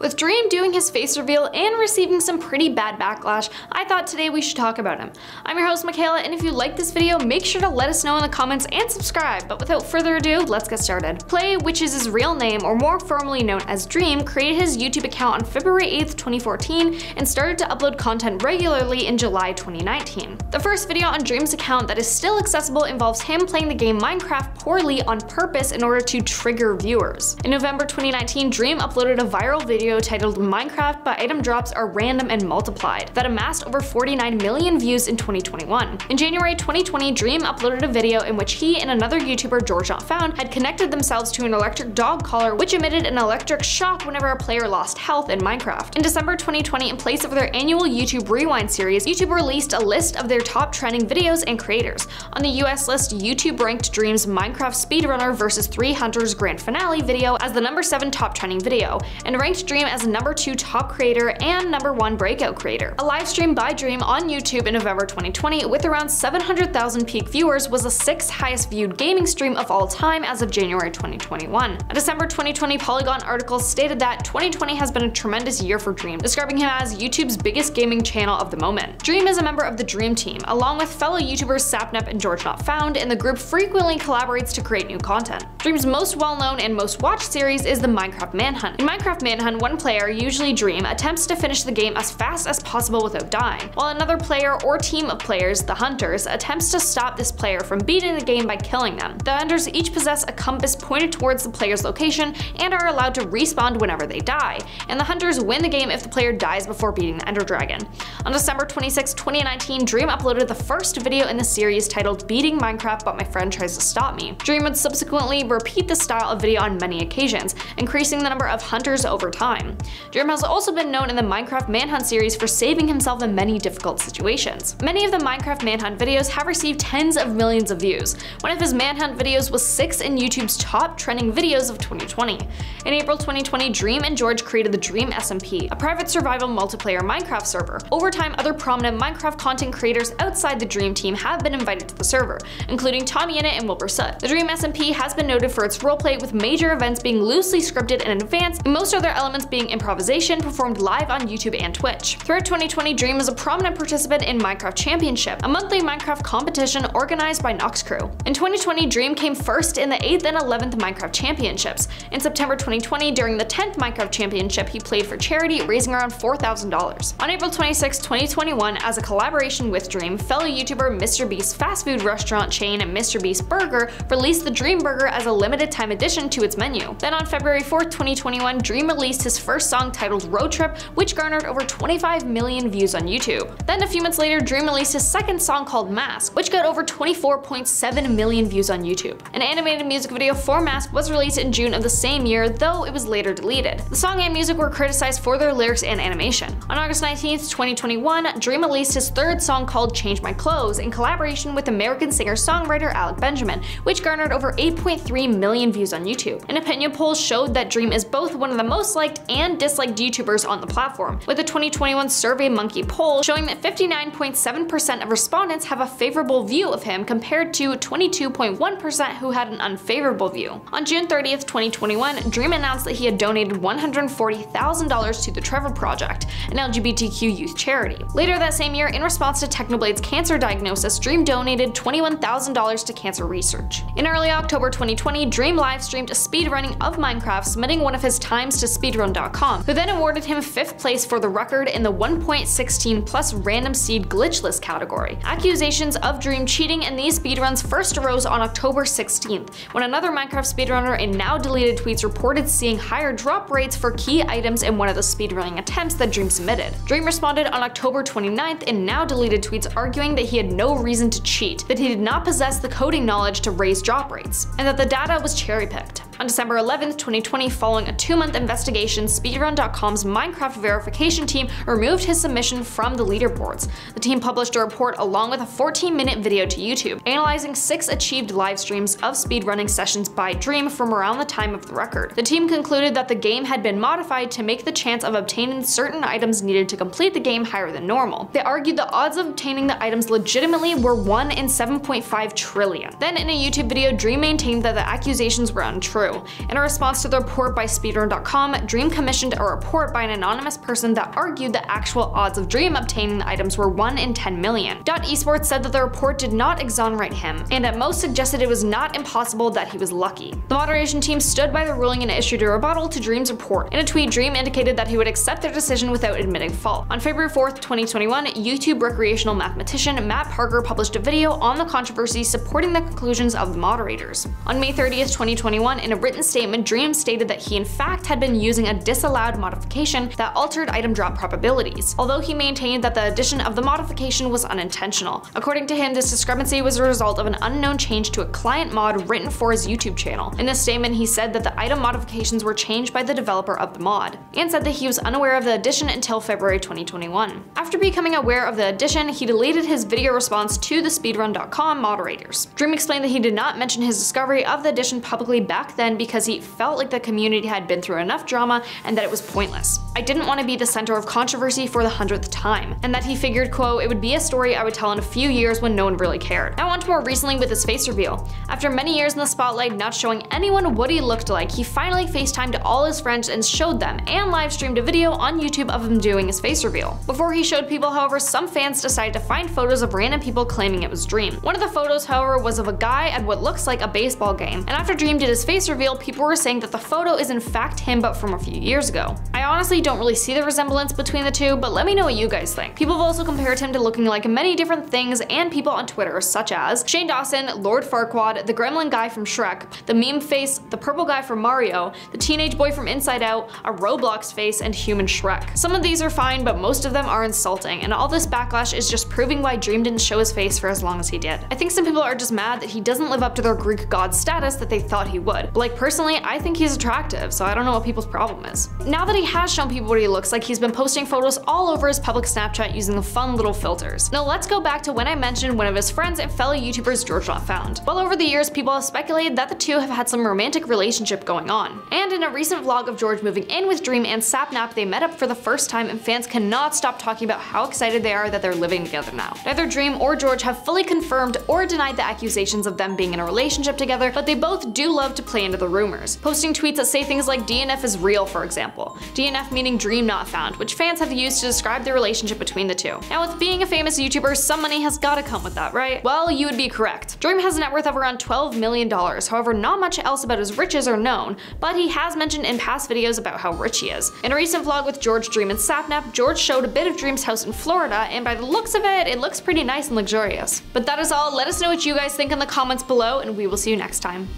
With Dream doing his face reveal and receiving some pretty bad backlash, I thought today we should talk about him. I'm your host Michaela, and if you like this video, make sure to let us know in the comments and subscribe, but without further ado, let's get started. Clay, which is his real name or more formally known as Dream, created his YouTube account on February 8th, 2014 and started to upload content regularly in July 2019. The first video on Dream's account that is still accessible involves him playing the game Minecraft poorly on purpose in order to trigger viewers. In November 2019, Dream uploaded a viral video titled Minecraft But Item Drops Are Random and Multiplied that amassed over 49 million views in 2021. In January 2020, Dream uploaded a video in which he and another YouTuber GeorgeNotFound had connected themselves to an electric dog collar which emitted an electric shock whenever a player lost health in Minecraft. In December 2020, in place of their annual YouTube Rewind series, YouTube released a list of their top trending videos and creators. On the US list, YouTube ranked Dream's Minecraft Speedrunner vs 3 Hunters Grand Finale video as the number 7 top trending video, and ranked Dream as number 2 top creator and number 1 breakout creator. A live stream by Dream on YouTube in November 2020 with around 700,000 peak viewers was the 6th highest viewed gaming stream of all time as of January 2021. A December 2020 Polygon article stated that 2020 has been a tremendous year for Dream, describing him as YouTube's biggest gaming channel of the moment. Dream is a member of the Dream Team, along with fellow YouTubers Sapnap and GeorgeNotFound, and the group frequently collaborates to create new content. Dream's most well-known and most watched series is the Minecraft Manhunt. In Minecraft Manhunt, one player, usually Dream, attempts to finish the game as fast as possible without dying, while another player or team of players, the Hunters, attempts to stop this player from beating the game by killing them. The Hunters each possess a compass pointed towards the player's location and are allowed to respawn whenever they die, and the Hunters win the game if the player dies before beating the Ender Dragon. On December 26, 2019, Dream uploaded the first video in the series titled Beating Minecraft But My Friend Tries to Stop Me. Dream would subsequently repeat this style of video on many occasions, increasing the number of Hunters over time. Dream has also been known in the Minecraft Manhunt series for saving himself in many difficult situations. Many of the Minecraft Manhunt videos have received tens of millions of views. One of his Manhunt videos was 6th in YouTube's top trending videos of 2020. In April 2020, Dream and George created the Dream SMP, a private survival multiplayer Minecraft server. Over time, other prominent Minecraft content creators outside the Dream Team have been invited to the server, including TommyInnit and Wilbur Soot. The Dream SMP has been noted for its roleplay, with major events being loosely scripted in advance and most other elements being improvisation performed live on YouTube and Twitch. Throughout 2020, Dream is a prominent participant in Minecraft Championship, a monthly Minecraft competition organized by Noxcrew. In 2020, Dream came first in the 8th and 11th Minecraft Championships. In September 2020, during the 10th Minecraft Championship, he played for charity, raising around $4,000. On April 26, 2021, as a collaboration with Dream, fellow YouTuber Mr. Beast's fast food restaurant chain Mr. Beast Burger released the Dream Burger as a limited time addition to its menu. Then on February 4, 2021, Dream released his first song titled Road Trip, which garnered over 25 million views on YouTube. Then a few months later, Dream released his second song called Mask, which got over 24.7 million views on YouTube. An animated music video for Mask was released in June of the same year, though it was later deleted. The song and music were criticized for their lyrics and animation. On August 19th, 2021, Dream released his third song called Change My Clothes in collaboration with American singer-songwriter Alec Benjamin, which garnered over 8.3 million views on YouTube. An opinion poll showed that Dream is both one of the most liked and disliked YouTubers on the platform, with a 2021 SurveyMonkey poll showing that 59.7% of respondents have a favorable view of him compared to 22.1% who had an unfavorable view. On June 30th, 2021, Dream announced that he had donated $140,000 to the Trevor Project, an LGBTQ youth charity. Later that same year, in response to Technoblade's cancer diagnosis, Dream donated $21,000 to cancer research. In early October 2020, Dream livestreamed a speedrunning of Minecraft, submitting one of his times to Speedrun.com, who then awarded him 5th place for the record in the 1.16 plus random seed glitchless category. Accusations of Dream cheating in these speedruns first arose on October 16th, when another Minecraft speedrunner in now deleted tweets reported seeing higher drop rates for key items in one of the speedrunning attempts that Dream submitted. Dream responded on October 29th in now deleted tweets arguing that he had no reason to cheat, that he did not possess the coding knowledge to raise drop rates, and that the data was cherry-picked. On December 11th, 2020, following a 2-month investigation, Speedrun.com's Minecraft verification team removed his submission from the leaderboards. The team published a report along with a 14-minute video to YouTube, analyzing 6 achieved live streams of speedrunning sessions by Dream from around the time of the record. The team concluded that the game had been modified to make the chance of obtaining certain items needed to complete the game higher than normal. They argued the odds of obtaining the items legitimately were 1 in 7.5 trillion. Then in a YouTube video, Dream maintained that the accusations were untrue. Noxcrew. In response to the report by Speedrun.com, Dream commissioned a report by an anonymous person that argued the actual odds of Dream obtaining the items were 1 in 10 million. Dot Esports said that the report did not exonerate him, and at most suggested it was not impossible that he was lucky. The moderation team stood by the ruling and issued a rebuttal to Dream's report. In a tweet, Dream indicated that he would accept their decision without admitting fault. On February 4th, 2021, YouTube recreational mathematician Matt Parker published a video on the controversy supporting the conclusions of the moderators. On May 30th, 2021, in a written statement, Dream stated that he in fact had been using a disallowed modification that altered item drop probabilities, although he maintained that the addition of the modification was unintentional. According to him, this discrepancy was a result of an unknown change to a client mod written for his YouTube channel. In this statement, he said that the item modifications were changed by the developer of the mod, and said that he was unaware of the addition until February 2021. After becoming aware of the addition, he deleted his video response to the Speedrun.com moderators. Dream explained that he did not mention his discovery of the addition publicly back then because he felt like the community had been through enough drama and that it was pointless. I didn't want to be the center of controversy for the 100th time, and that he figured, quote, it would be a story I would tell in a few years when no one really cared. Now on to more recently with his face reveal. After many years in the spotlight not showing anyone what he looked like, he finally FaceTimed all his friends and showed them, and live streamed a video on YouTube of him doing his face reveal. Before he showed people, however, some fans decided to find photos of random people claiming it was Dream. One of the photos, however, was of a guy at what looks like a baseball game, and after Dream did his face reveal, people were saying that the photo is in fact him but from a few years ago. I honestly don't really see the resemblance between the two, but let me know what you guys think. People have also compared him to looking like many different things, and people on Twitter such as Shane Dawson, Lord Farquaad, the gremlin guy from Shrek, the meme face, the purple guy from Mario, the teenage boy from Inside Out, a Roblox face, and human Shrek. Some of these are fine, but most of them are insulting, and all this backlash is just proving why Dream didn't show his face for as long as he did. I think some people are just mad that he doesn't live up to their Greek god status that they thought he would. But like, personally, I think he's attractive, so I don't know what people's problem is. Now that he has shown people what he looks like, he's been posting photos all over his public Snapchat using the fun little filters. Now let's go back to when I mentioned one of his friends and fellow YouTubers, GeorgeNotFound. Well, over the years, people have speculated that the two have had some romantic relationship going on. And in a recent vlog of George moving in with Dream and Sapnap, they met up for the first time, and fans cannot stop talking about how excited they are that they're living together now. Neither Dream or George have fully confirmed or denied the accusations of them being in a relationship together, but they both do love to play into the rumors, posting tweets that say things like DNF is real, for example. DNF meaning Dream Not Found, which fans have used to describe the relationship between the two. Now, with being a famous YouTuber, some money has gotta come with that, right? Well, you would be correct. Dream has a net worth of around $12 million, however, not much else about his riches are known, but he has mentioned in past videos about how rich he is. In a recent vlog with George, Dream, and Sapnap, George showed a bit of Dream's house in Florida, and by the looks of it, it looks pretty nice and luxurious. But that is all. Let us know what you guys think in the comments below, and we will see you next time.